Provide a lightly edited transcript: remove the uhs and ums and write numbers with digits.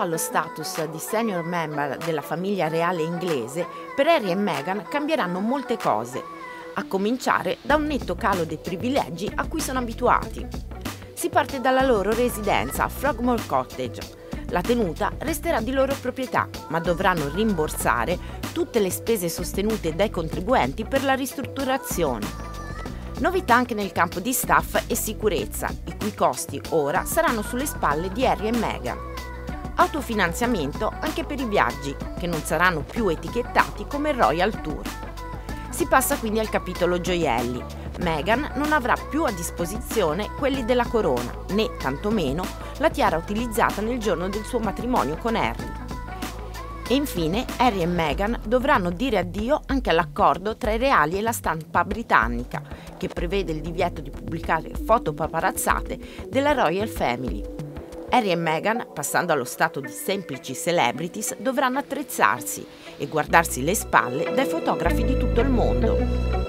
Grazie allo status di senior member della famiglia reale inglese, per Harry e Meghan cambieranno molte cose, a cominciare da un netto calo dei privilegi a cui sono abituati. Si parte dalla loro residenza a Frogmore Cottage. La tenuta resterà di loro proprietà, ma dovranno rimborsare tutte le spese sostenute dai contribuenti per la ristrutturazione. Novità anche nel campo di staff e sicurezza, i cui costi ora saranno sulle spalle di Harry e Meghan. Autofinanziamento anche per i viaggi, che non saranno più etichettati come Royal Tour. Si passa quindi al capitolo gioielli. Meghan non avrà più a disposizione quelli della corona, né tantomeno la tiara utilizzata nel giorno del suo matrimonio con Harry. E infine Harry e Meghan dovranno dire addio anche all'accordo tra i reali e la stampa britannica, che prevede il divieto di pubblicare foto paparazzate della Royal Family. Harry e Meghan, passando allo stato di semplici celebrities, dovranno attrezzarsi e guardarsi le spalle dai fotografi di tutto il mondo.